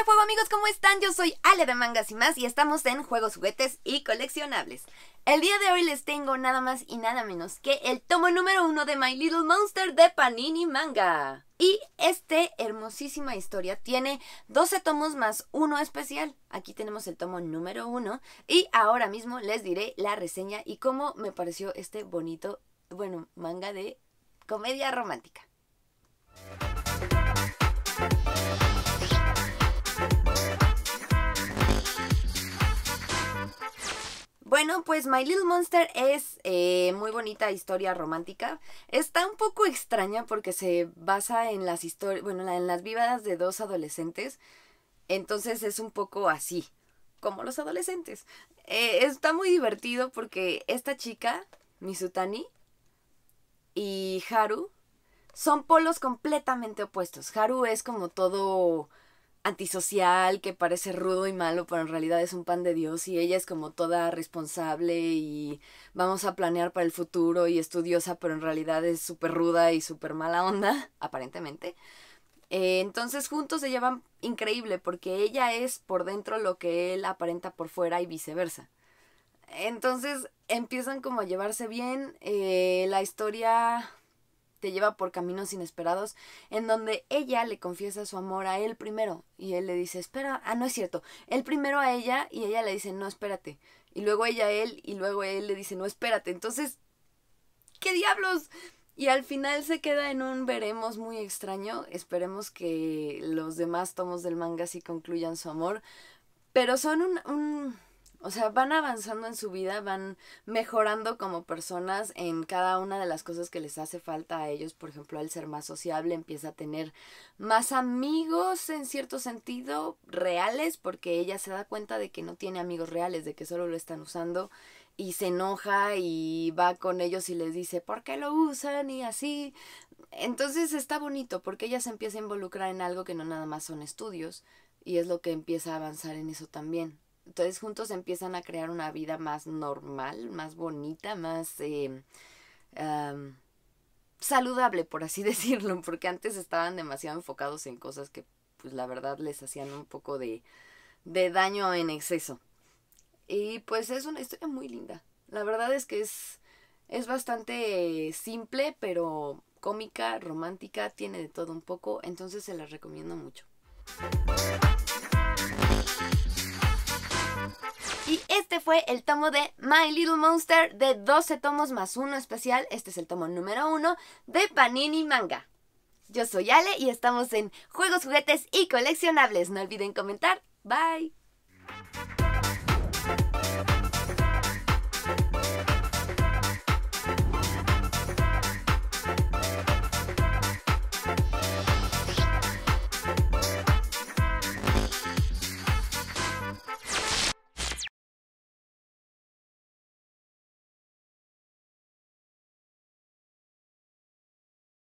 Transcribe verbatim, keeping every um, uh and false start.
Hola Fuego amigos, ¿cómo están? Yo soy Ale de Mangas y Más y estamos en Juegos, Juguetes y Coleccionables. El día de hoy les tengo nada más y nada menos que el tomo número uno de My Little Monster de Panini Manga. Y esta hermosísima historia tiene doce tomos más uno especial. Aquí tenemos el tomo número uno y ahora mismo les diré la reseña y cómo me pareció este bonito, bueno, manga de comedia romántica. Bueno, pues My Little Monster es eh, muy bonita historia romántica. Está un poco extraña porque se basa en las historias, bueno, en las vidas de dos adolescentes. Entonces es un poco así, como los adolescentes. Eh, está muy divertido porque esta chica, Mizutani, y Haru son polos completamente opuestos. Haru es como todo antisocial, que parece rudo y malo, pero en realidad es un pan de Dios, y ella es como toda responsable y vamos a planear para el futuro y estudiosa, pero en realidad es súper ruda y súper mala onda, aparentemente. Eh, entonces juntos se llevan increíble porque ella es por dentro lo que él aparenta por fuera y viceversa. Entonces empiezan como a llevarse bien, eh, la historia te lleva por caminos inesperados, en donde ella le confiesa su amor a él primero, y él le dice, espera, ah, no es cierto, él primero a ella, y ella le dice, no, espérate, y luego ella a él, y luego él le dice, no, espérate, entonces, ¿qué diablos? Y al final se queda en un veremos muy extraño, esperemos que los demás tomos del manga sí concluyan su amor, pero son un... un o sea, van avanzando en su vida, van mejorando como personas en cada una de las cosas que les hace falta a ellos. Por ejemplo, al ser más sociable empieza a tener más amigos en cierto sentido, reales, porque ella se da cuenta de que no tiene amigos reales, de que solo lo están usando y se enoja y va con ellos y les dice ¿por qué lo usan? Y así. Entonces está bonito porque ella se empieza a involucrar en algo que no nada más son estudios y es lo que empieza a avanzar en eso también. Entonces juntos empiezan a crear una vida más normal, más bonita, más eh, um, saludable, por así decirlo, porque antes estaban demasiado enfocados en cosas que, pues la verdad, les hacían un poco de, de daño en exceso. Y pues es una historia muy linda. La verdad es que es, es bastante simple, pero cómica, romántica, tiene de todo un poco, entonces se las recomiendo mucho. Y este fue el tomo de My Little Monster de doce tomos más uno especial. Este es el tomo número uno de Panini Manga. Yo soy Ale y estamos en Juegos, Juguetes y Coleccionables. No olviden comentar. Bye.